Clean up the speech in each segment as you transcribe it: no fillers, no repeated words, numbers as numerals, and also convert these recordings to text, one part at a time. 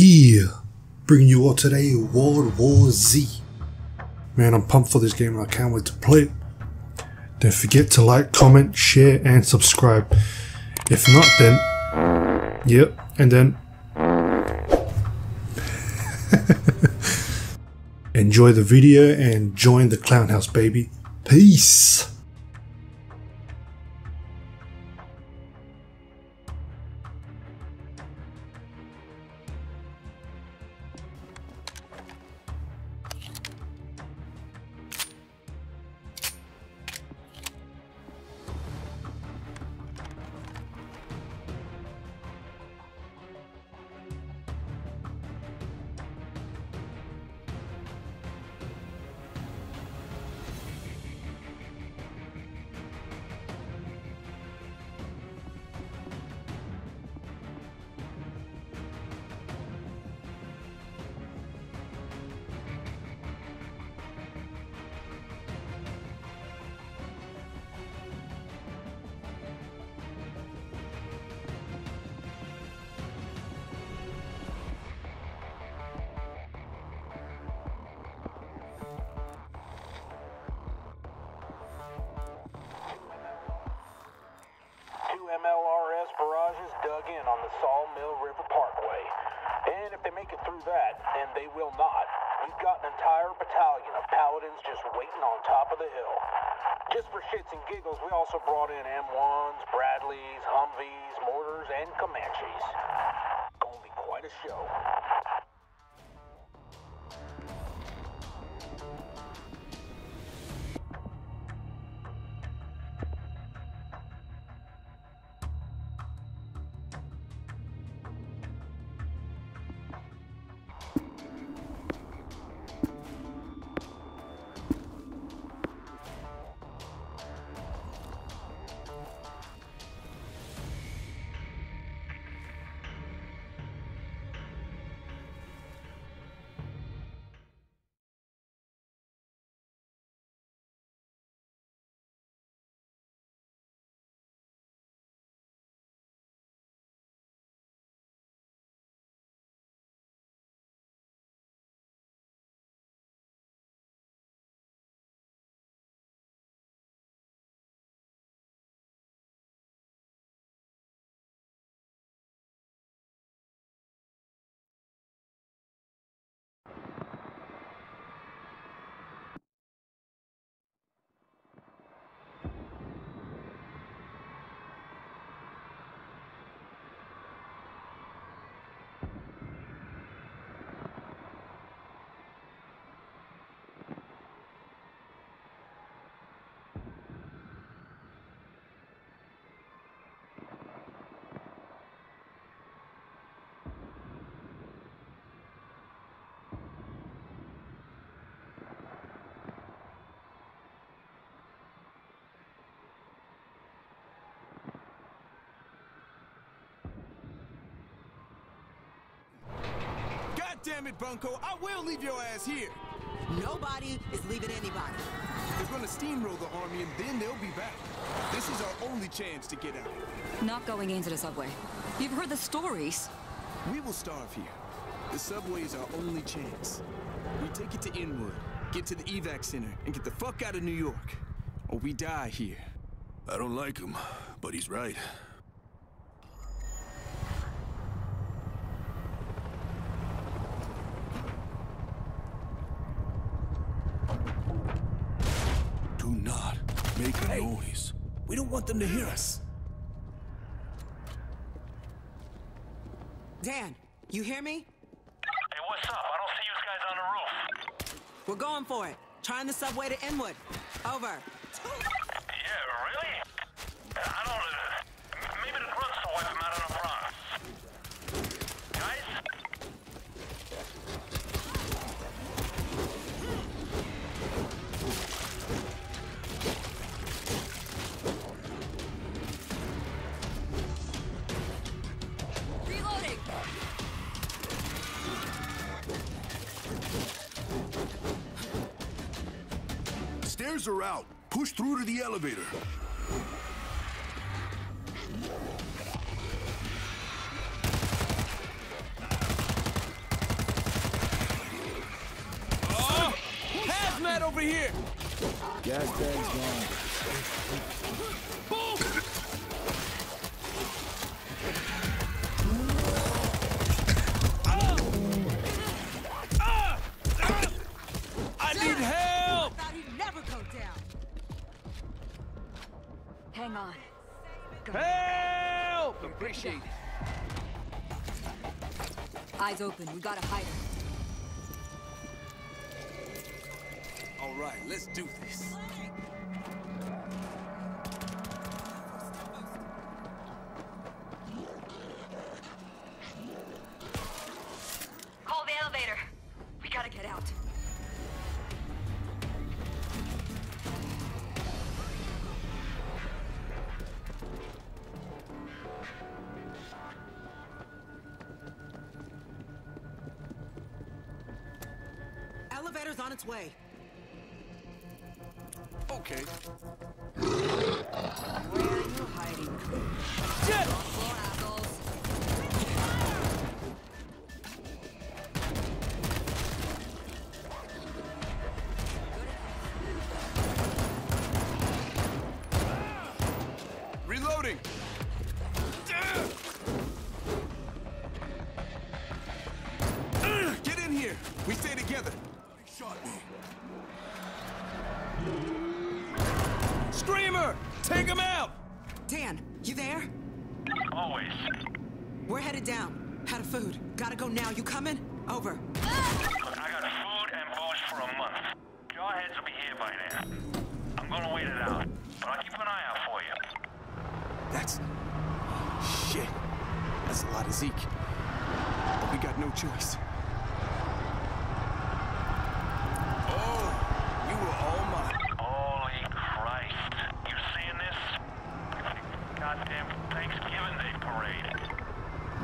Yeah, bringing you all today World War Z. Man, I'm pumped for this game and I can't wait to play it. Don't forget to like, comment, share and subscribe. If not, then yep, and then enjoy the video and join the clown house, baby. Peace. Sawmill River Parkway, and if they make it through that, and they will not, we've got an entire battalion of paladins just waiting on top of the hill. Just for shits and giggles, we also brought in M1s, Bradleys, Humvees, mortars, and Comanches. Gonna be quite a show. Damn it, Bunko, I will leave your ass here. Nobody is leaving anybody. They're gonna steamroll the army and then they'll be back. This is our only chance to get out. Not going into the subway. You've heard the stories. We will starve here. The subway is our only chance. We take it to Inwood, get to the evac center, and get the fuck out of New York. Or we die here. I don't like him, but he's right. Noise. We don't want them to hear us. Dan, you hear me? Hey, what's up? I don't see you guys on the roof. We're going for it. Trying the subway to Inwood. Over. Yeah, really? I don't know. Maybe the grunts will wipe them out on the front. Guys? Stairs are out. Push through to the elevator. Hazmat over here! Gas bag's gone. Boom! I need help! I thought he'd never go down. Hang on. Go. Help! Appreciate it. Eyes open, we gotta hide her. All right, let's do this. Call the elevator. We gotta get out. Elevator's on its way. Okay. Where are you hiding? Shit! Reloading! Get in here! We stay together! Shot me! Screamer! Take him out! Dan, you there? Always. We're headed down. Out of food. Gotta go now. You coming? Over. Look, I got food and booze for a month. Your heads will be here by now. I'm gonna wait it out, but I'll keep an eye out for you. That's... shit. That's a lot of Zeke. But we got no choice.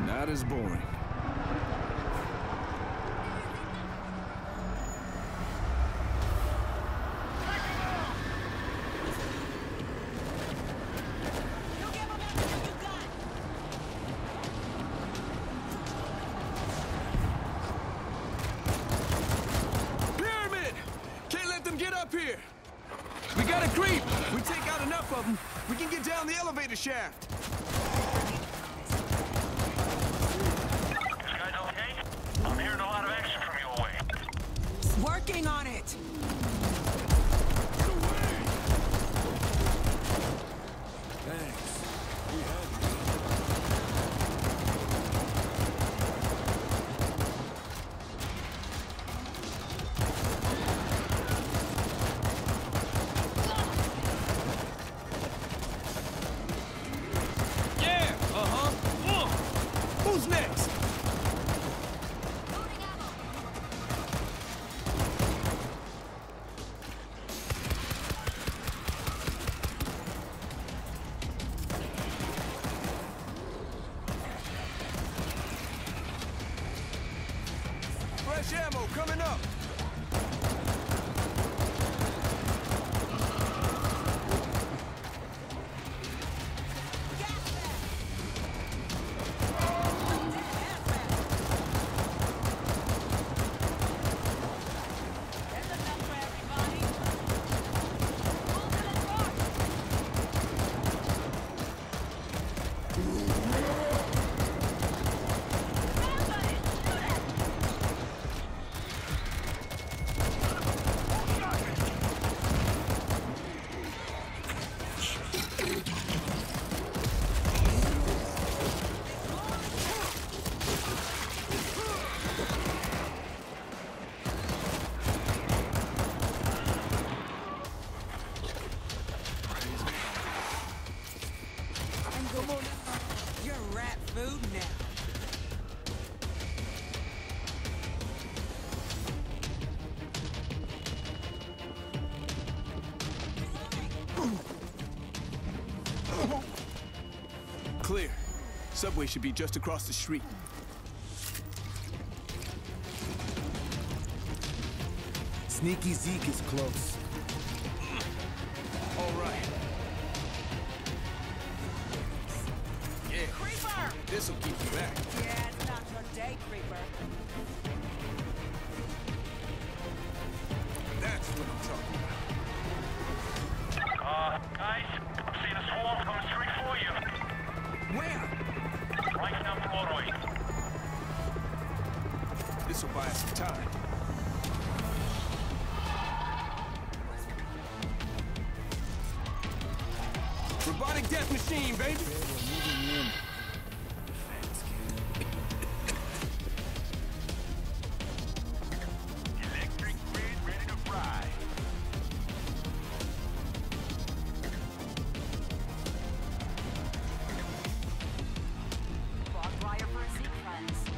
That is boring. Pyramid! Can't let them get up here. We gotta creep. We take out enough of them, we can get down the elevator shaft. Working on it! Thanks. We had you. Yeah! Uh-huh! Who's next? Ammo coming up. Clear. Subway should be just across the street. Sneaky Zeke is close. All right. Yeah. Creeper! This'll keep you back. Yeah, it's not your day, Creeper. That's what This will buy us some time. Robotic death machine, baby! Electric grid ready to fry. Block wire for a sequence.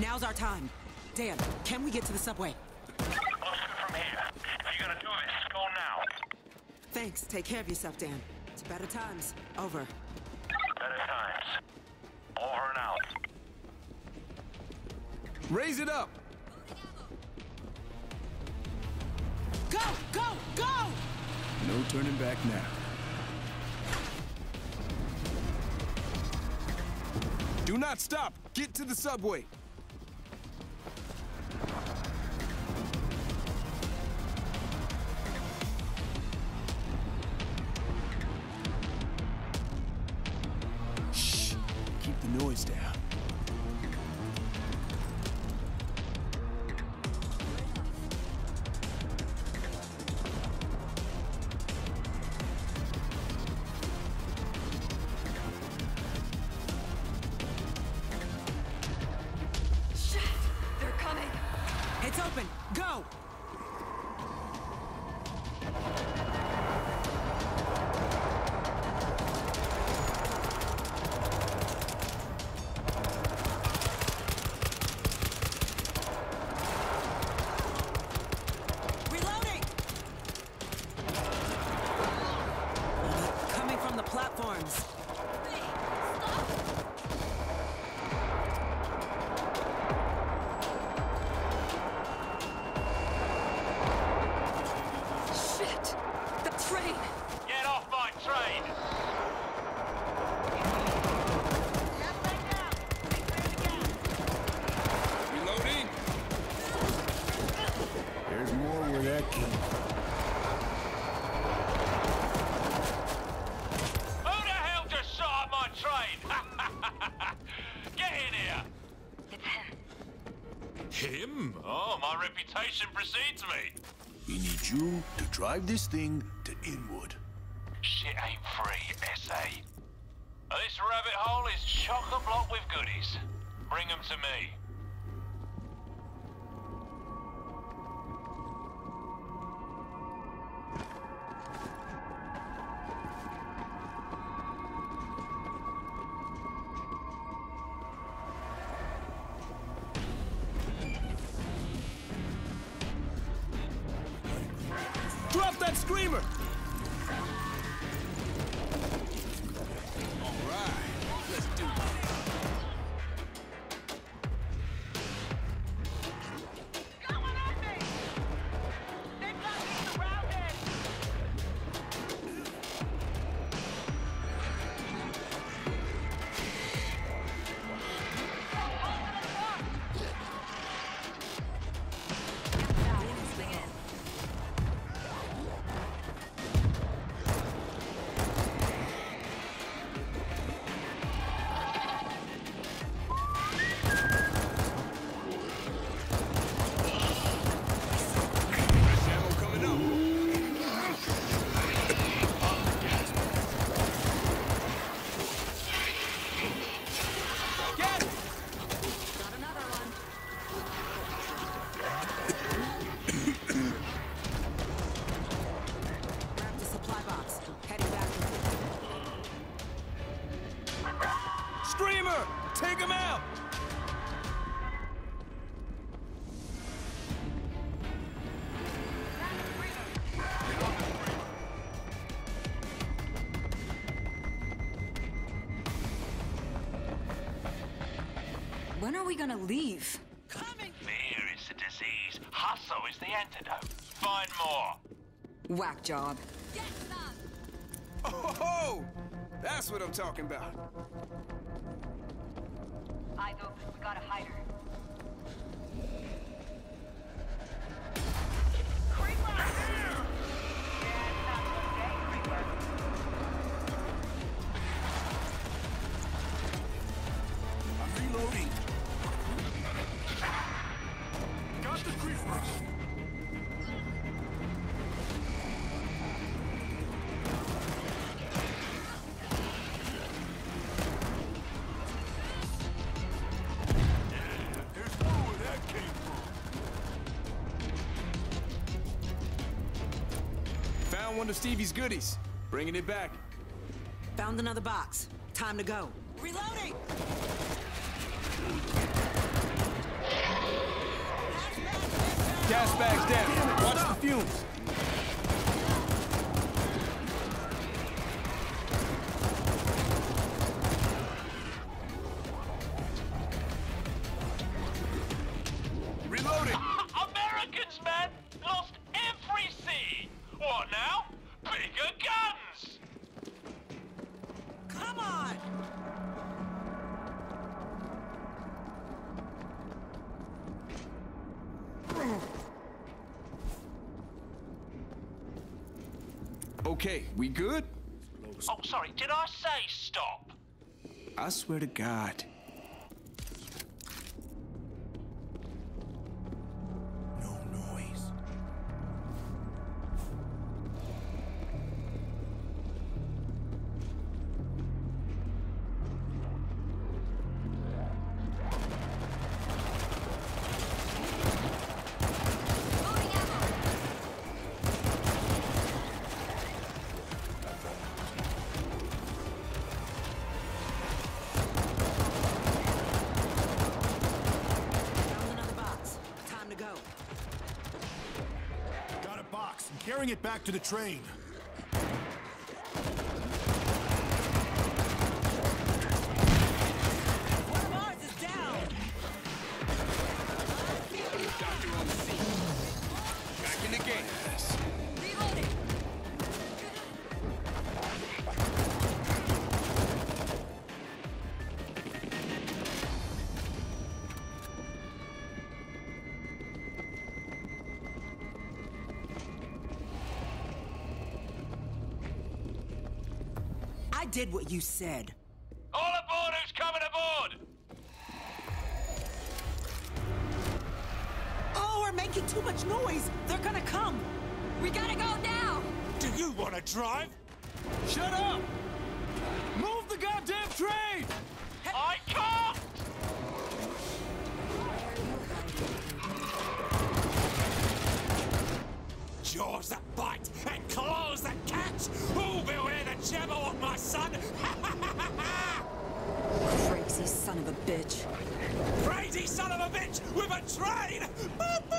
Now's our time. Dan, can we get to the subway? Austin from here. If you're gonna do this, go now. Thanks. Take care of yourself, Dan. It's better times. Over. Better times. Over and out. Raise it up! Go! Go! Go! No turning back now. Do not stop! Get to the subway! Noise down. Shit! They're coming! It's open! Go! Him? Oh, my reputation precedes me. We need you to drive this thing to Inwood. Shit ain't free, S.A. This rabbit hole is chock-a-block with goodies. Bring them to me. Drop that screamer! All right, let's do this. Going at me! They've got me surrounded! Cover! Take him out! When are we gonna leave? Coming! Fear is the disease. Hustle is the antidote. Find more! Whack job. Get some! Oh, ho, ho! That's what I'm talking about. Eyes open. We gotta hide her. One of Stevie's goodies. Bringing it back. Found another box. Time to go. Reloading! Gas bag's down. Watch the fumes. Okay, we good? Oh, sorry, did I say stop? I swear to God. No noise. Carrying it back to the train. I did what you said. All aboard who's coming aboard! Oh, we're making too much noise! They're gonna come! We gotta go now! Do you wanna drive? Shut up! Move the goddamn train! I can't! Jaws that bite and claws that catch! Who beware the jabber of my son? Crazy son of a bitch. Crazy son of a bitch with a train! Boop, boop.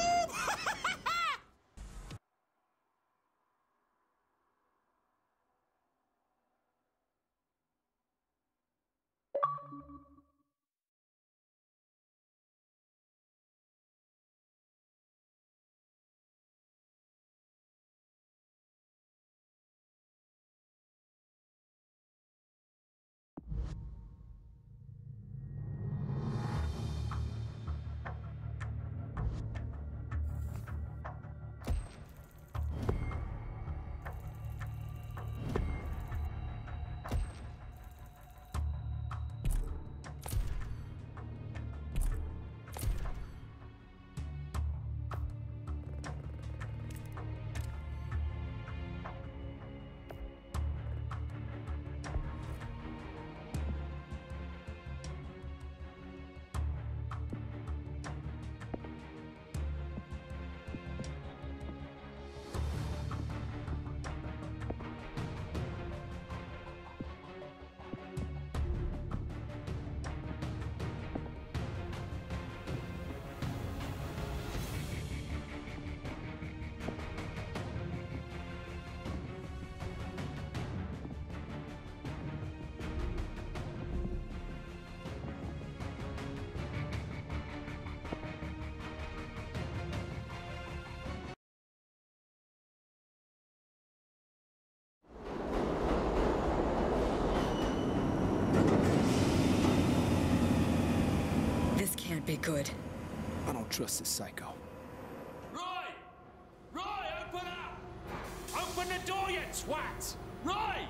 can't be good. I don't trust this psycho. Roy! Roy, open up! Open the door, you twat! Roy!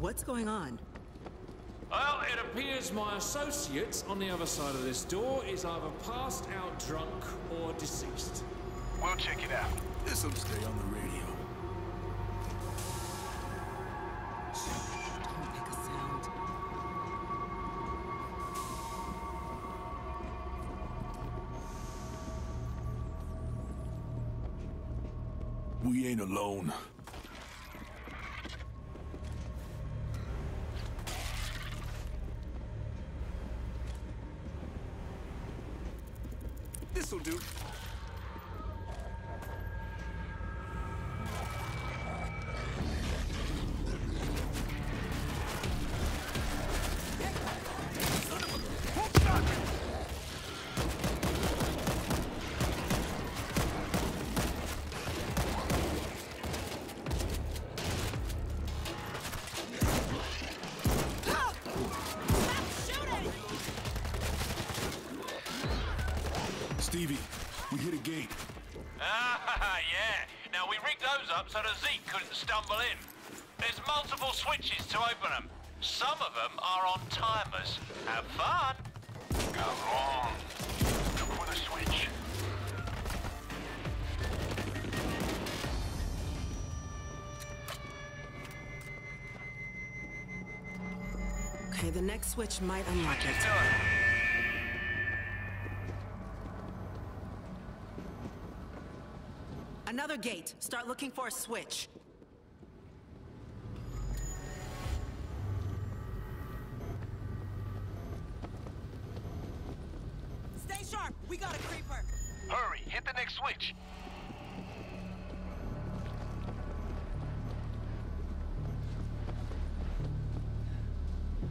What's going on? Well, it appears my associate on the other side of this door is either passed out drunk or deceased. We'll check it out. This'll stay on the radio. Don't make a sound. We ain't alone. Stevie, we hit a gate. Ah, yeah. Now, we rigged those up so the Zeke couldn't stumble in. There's multiple switches to open them. Some of them are on timers. Have fun. Go on. Look for the switch. Okay, the next switch might unlock it. Another gate. Start looking for a switch. Stay sharp. We got a creeper. Hurry. Hit the next switch.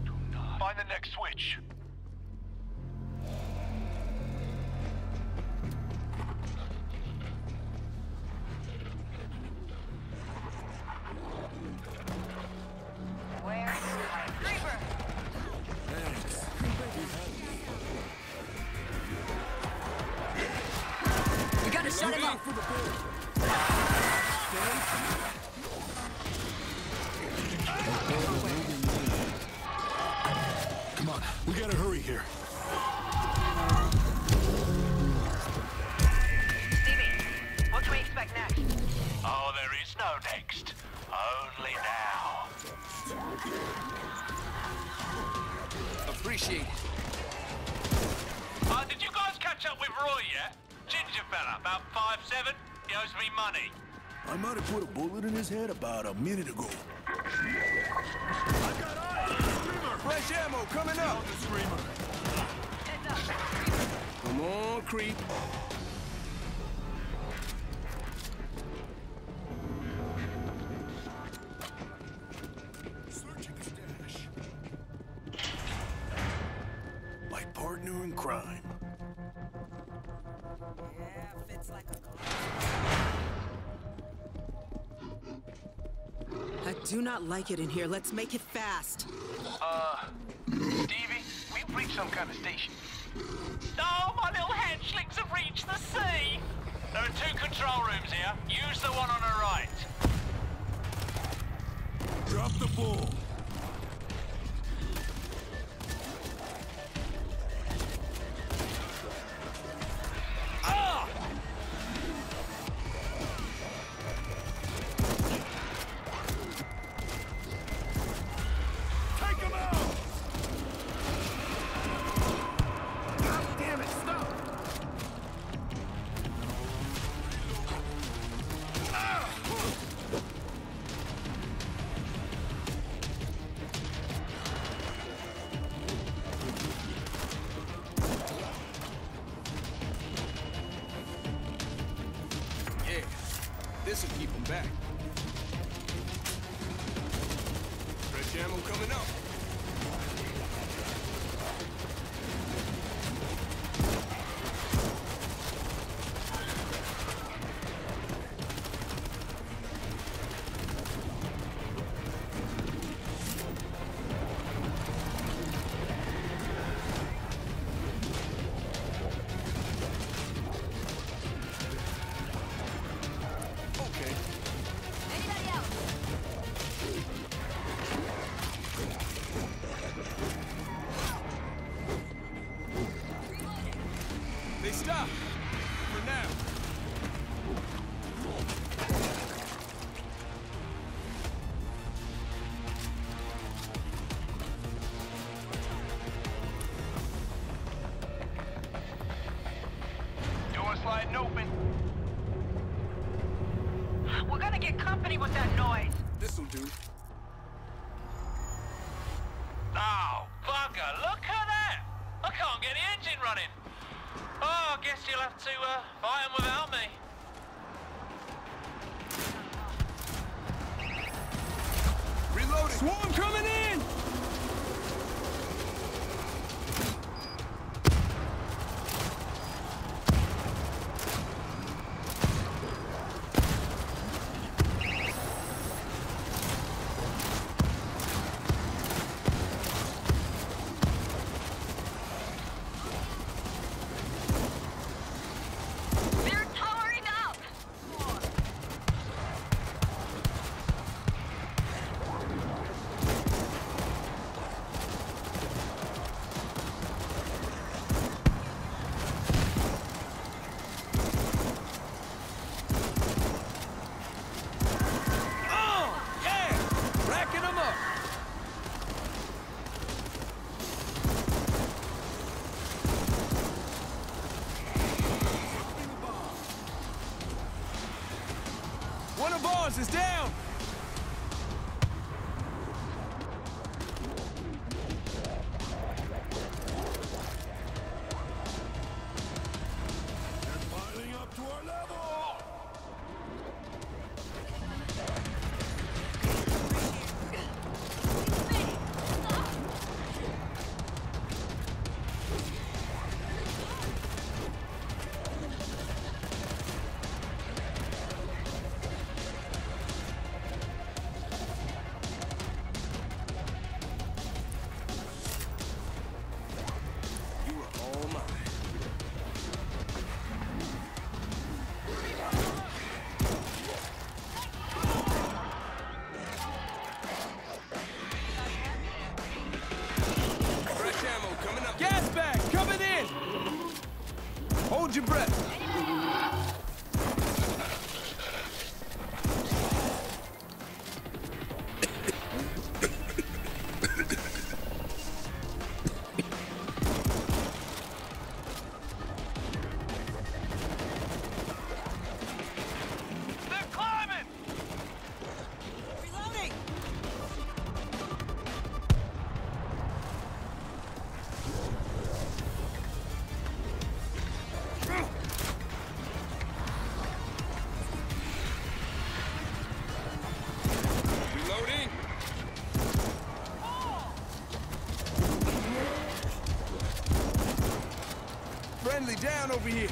Do not. Find the next switch. Did you guys catch up with Roy yet? Ginger fella, about 5'7". He owes me money. I might have put a bullet in his head about a minute ago. I got eyes on the screamer. Fresh ammo coming up. The screamer. Come on, creep. Crime. Yeah, fits like a... I do not like it in here. Let's make it fast. Stevie, we've reached some kind of station. No, my little hatchlings have reached the sea. There are two control rooms here. Use the one on the right. Drop the ball. stop. For now. Door sliding open. We're gonna get company with that noise. This'll do. Oh, bugger, look at that! I can't get the engine running. Oh, I guess you'll have to fight him without me. Reloading! Swarm coming in! Is down. Your breath. They're climbing. Reloading. Down over here.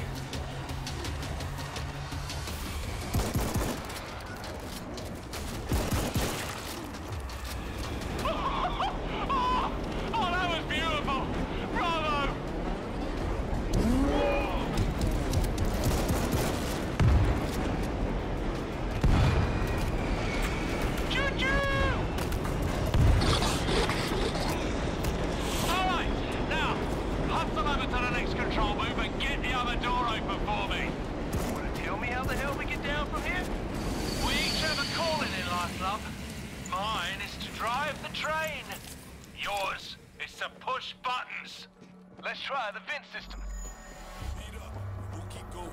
Oh, that was beautiful. Bravo. Choo-choo. All right, now hustle over to the next control booth. Get the other door open for me. Wanna tell me how the hell we get down from here? We each have a calling in life, love. Mine is to drive the train. Yours is to push buttons. Let's try the vent system. Speed up. We'll keep going.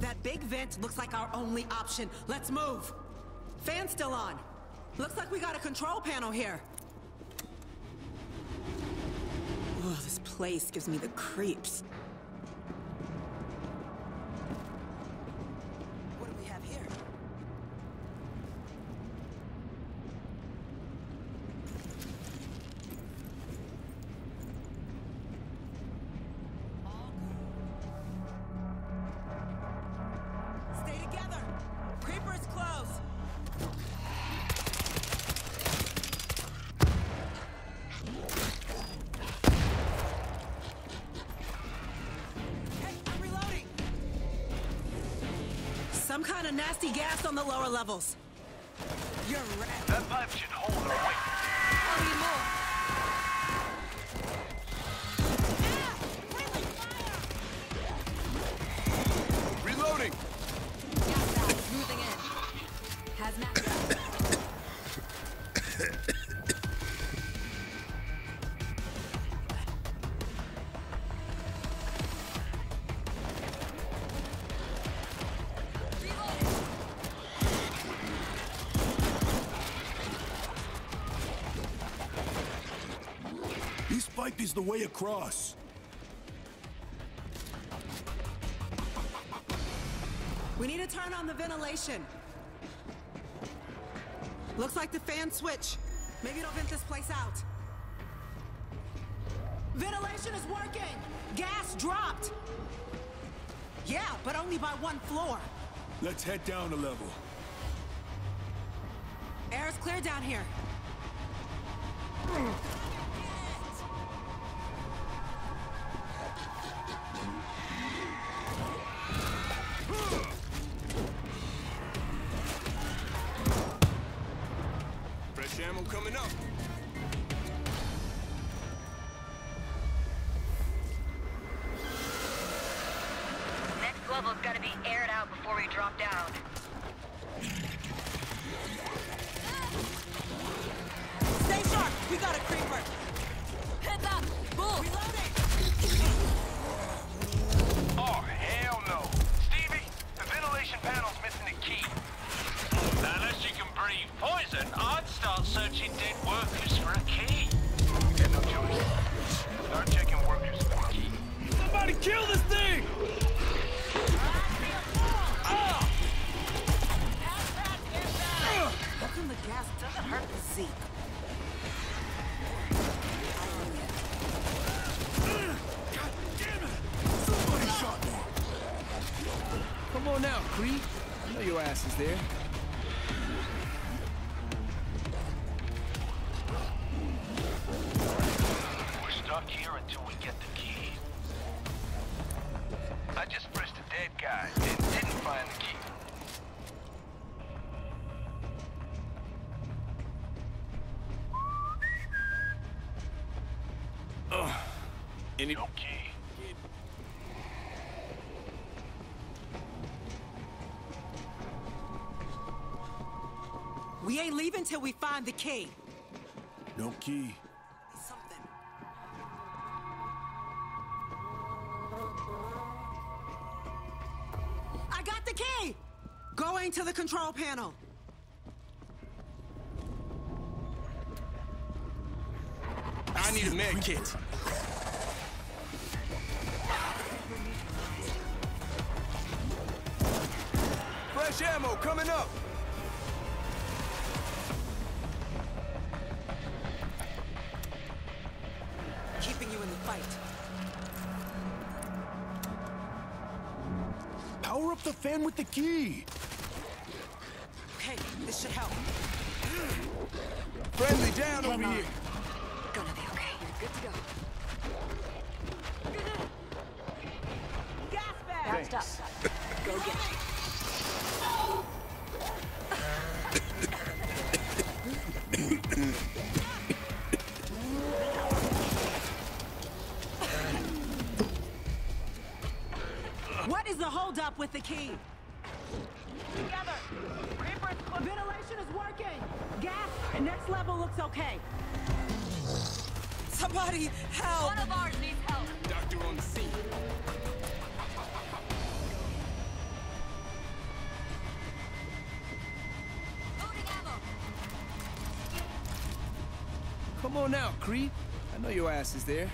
That big vent looks like our only option. Let's move. Fan's still on. Looks like we got a control panel here. Oh, this place gives me the creeps. What do we have here? Stay together! Some kind of nasty gas on the lower levels. You're right. That pipe should hold our weight. I need more. Reloading! Gas valve moving in. Hazmat. This pipe is the way across. We need to turn on the ventilation. Looks like the fan switch. Maybe it'll vent this place out. Ventilation is working! Gas dropped! Yeah, but only by one floor. Let's head down a level. Air's clear down here. We ain't leaving till we find the key. No key. Something. I got the key! Going to the control panel. I need a med kit. Fresh ammo coming up! Power up the fan with the key. Okay, this should help. Friendly down over here. Gonna be okay. You're good to go. Gas bag. Thanks. Gassed up. Go get it. Up with the key. Together. Reaper's close. Ventilation is working. Gas. Next level looks okay. Somebody help. One of ours needs help. Doctor on the scene. Loading ammo. Come on now, Cree. I know your ass is there.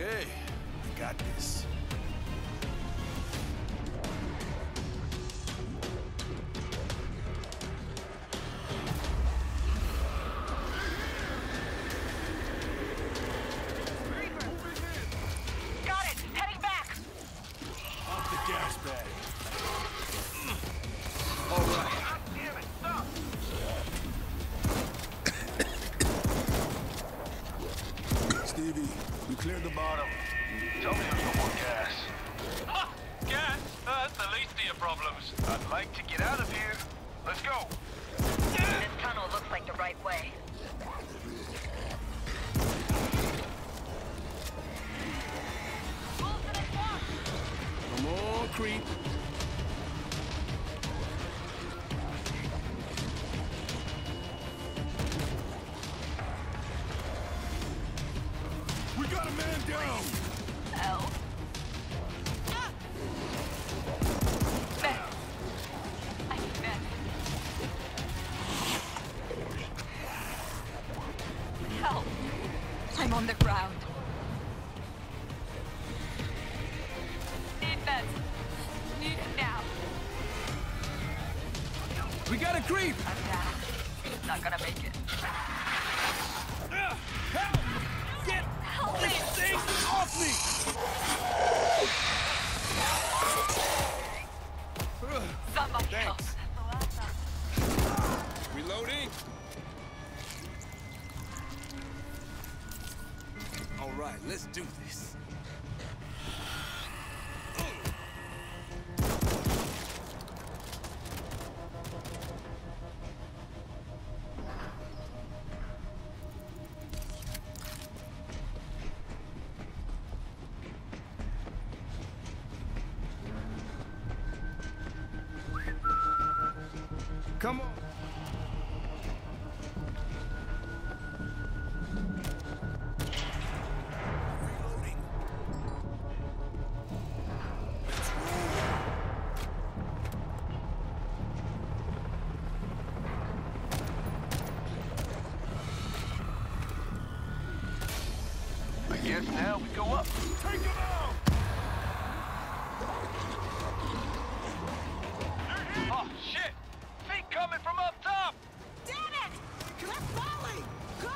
Okay, I got this. Creep! I'm down. He's not gonna make it. Help! Get these things off me! Somebody else. Reloading. All right, let's do this. Come on. I guess now we go up. Take them out! Oh, shit! Coming from up top! Damn it! That's volley! Go!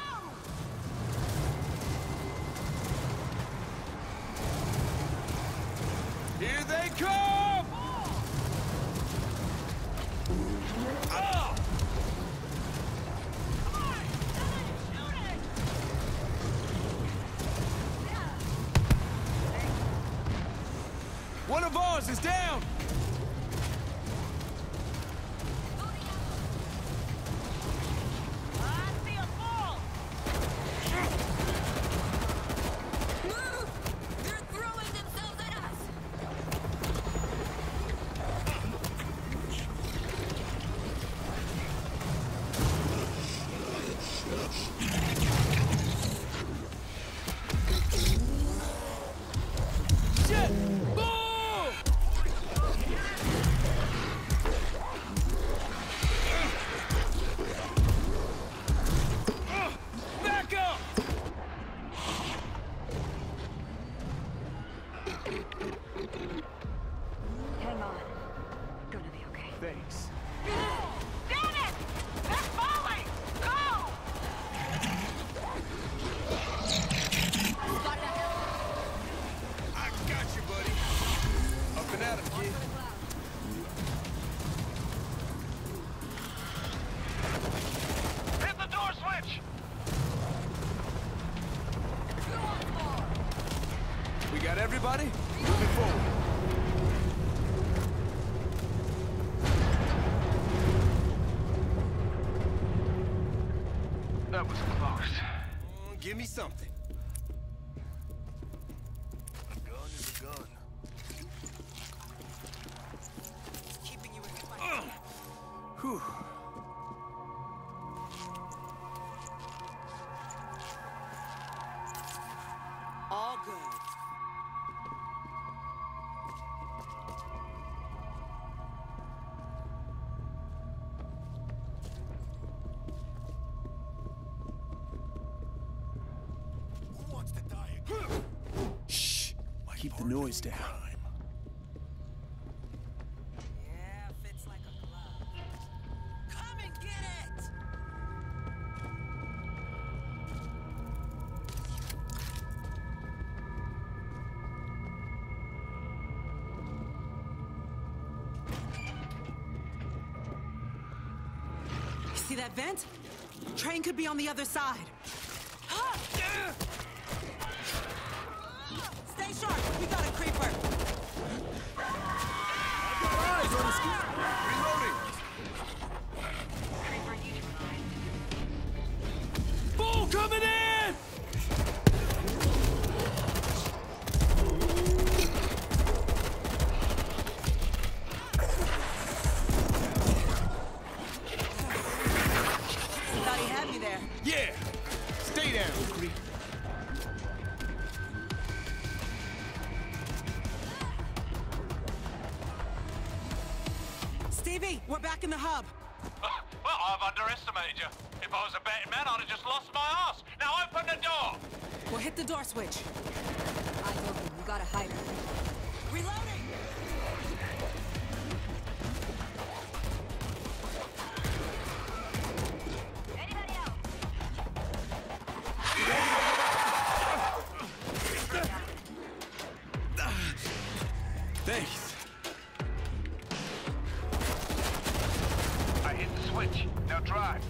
Here they come! Oh! Oh! One of ours is down! Everybody, moving forward. That was close. Give me something. A gun is a gun. Keeping you in my mind. Whew. All good. Who wants to die again? keep the noise down. Yeah, fits like a glove. Come and get it! You see that vent? Train could be on the other side. We got a creeper! Eyes on the scoop! Reloading! Creeper neutralized. Bull coming in! Thought he had me there. Yeah! Stay down, creeper. Stevie, we're back in the hub. Well, I've underestimated you. If I was a betting man, I'd have just lost my ass. Now open the door! We'll hit the door switch. Eyes open, we gotta hide her. Reloading! Anybody else? Thanks. Now drive.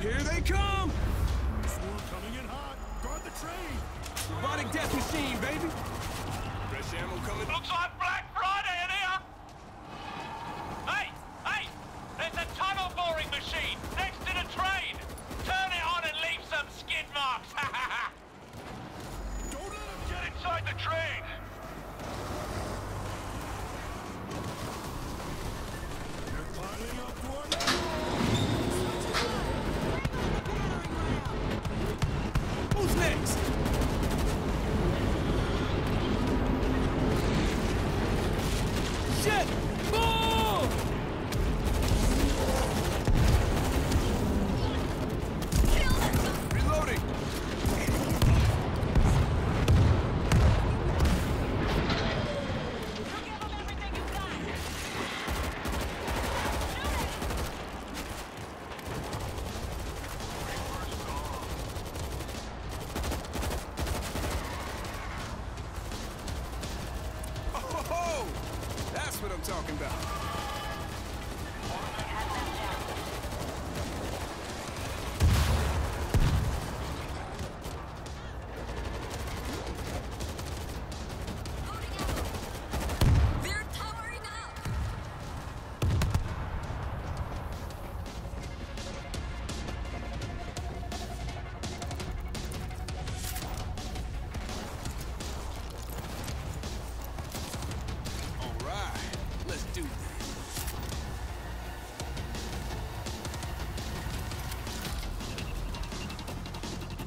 Here they come! Storm coming in hot. Guard the train. Robotic death machine, baby. Fresh ammo coming. Looks like Black Friday in here. Hey! There's a tunnel boring machine next to the train. Turn it on and leave some skid marks. Don't let him get inside the train. Who's next? Shit! Move! Kill them! Reloading! Talking about. They're towering up. All right. Let's do this. We gotta get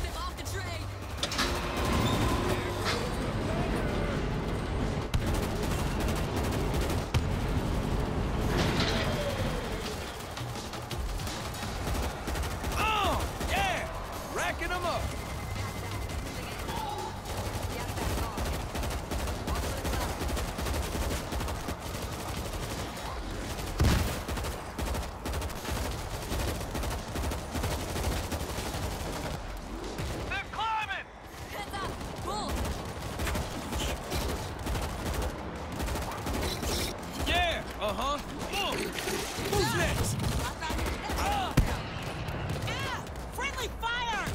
them off the train. Them up. They're climbing. Heads up, bull. Yeah. Bull. Who's next? Yeah. Friendly fire.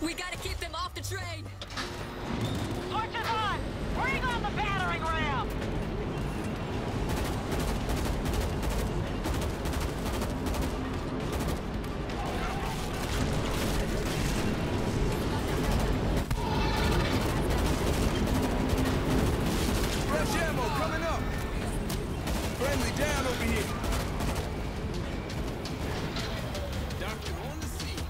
We gotta keep them off the train! Torches on! Bring on the battering ram! Fresh ammo coming up! Friendly down over here! Doctor on the scene!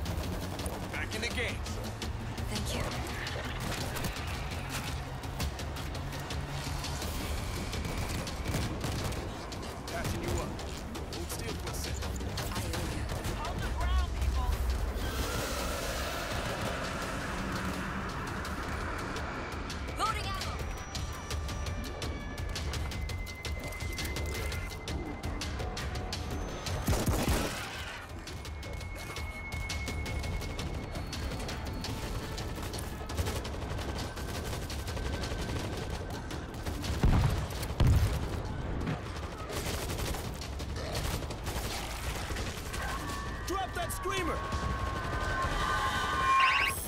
that screamer!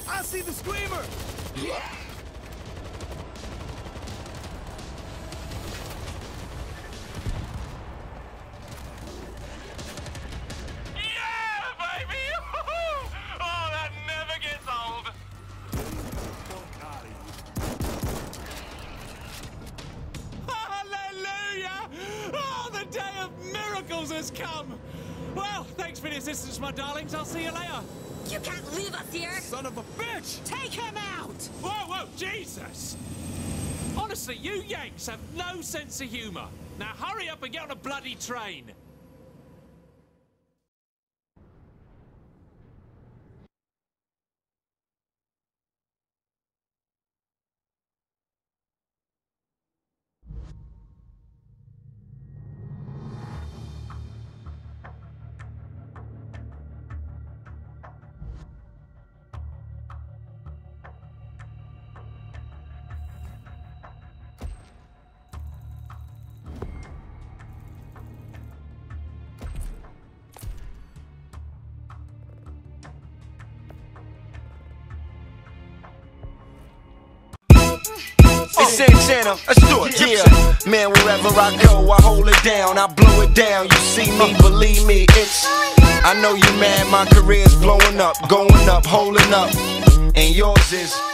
I see the screamer! Yeah. My darlings, I'll see you later. You can't leave us here. Son of a bitch! Take him out! Whoa, whoa, Jesus! Honestly, you Yanks have no sense of humor. Now hurry up and get on a bloody train. It's Santana, let's do it. Yeah. Man, wherever I go, I hold it down, I blow it down. You see me, believe me, it's. I know you mad, my career's blowing up, going up, holding up, and yours is.